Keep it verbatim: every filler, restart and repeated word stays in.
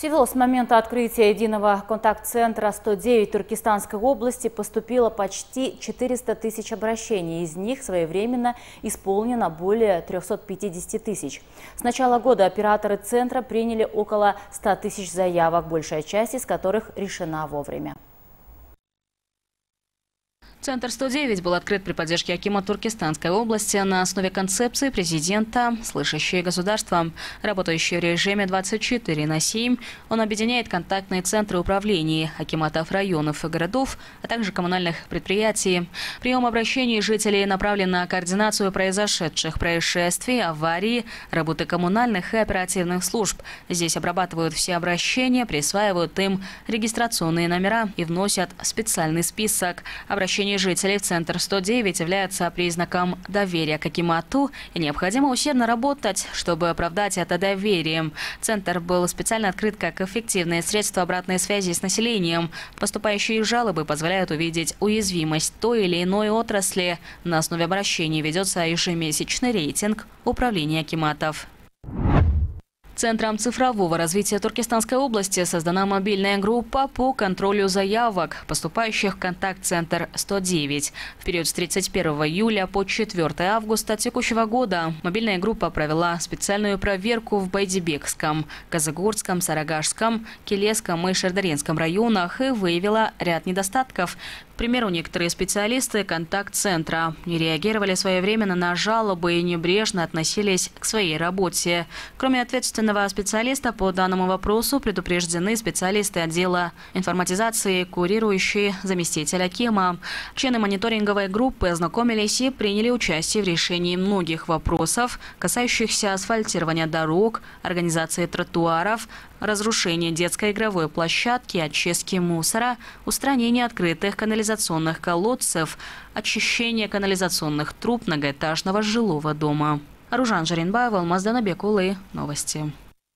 В связи с момента открытия единого контакт-центра сто девять Туркестанской области поступило почти четыреста тысяч обращений. Из них своевременно исполнено более трёхсот пятидесяти тысяч. С начала года операторы центра приняли около ста тысяч заявок, большая часть из которых решена вовремя. Центр сто девять был открыт при поддержке акима Туркестанской области на основе концепции президента «Слышащие государства». Работающий в режиме двадцать четыре на семь, он объединяет контактные центры управлений, акиматов районов и городов, а также коммунальных предприятий. Прием обращений жителей направлен на координацию произошедших происшествий, аварий, работы коммунальных и оперативных служб. Здесь обрабатывают все обращения, присваивают им регистрационные номера и вносят специальный список. Обращения жителей в Центр сто девять является признаком доверия к акимату, и необходимо усердно работать, чтобы оправдать это доверие. Центр был специально открыт как эффективное средство обратной связи с населением. Поступающие жалобы позволяют увидеть уязвимость той или иной отрасли. На основе обращений ведется ежемесячный рейтинг управления акиматов. Центром цифрового развития Туркестанской области создана мобильная группа по контролю заявок, поступающих в контакт-центр сто девять. В период с тридцать первого июля по четвёртое августа текущего года мобильная группа провела специальную проверку в Байдибекском, Казагурском, Сарагашском, Келесском и Шардаренском районах и выявила ряд недостатков. К примеру, некоторые специалисты контакт-центра не реагировали своевременно на жалобы и небрежно относились к своей работе. Кроме ответственного специалиста по данному вопросу предупреждены специалисты отдела информатизации, курирующие заместитель акима. Члены мониторинговой группы ознакомились и приняли участие в решении многих вопросов, касающихся асфальтирования дорог, организации тротуаров, разрушение детской игровой площадки, очистки мусора, устранение открытых канализационных колодцев, очищение канализационных труб многоэтажного жилого дома. Аружан Жарынбаева, Мәздан Бекұлы, новости.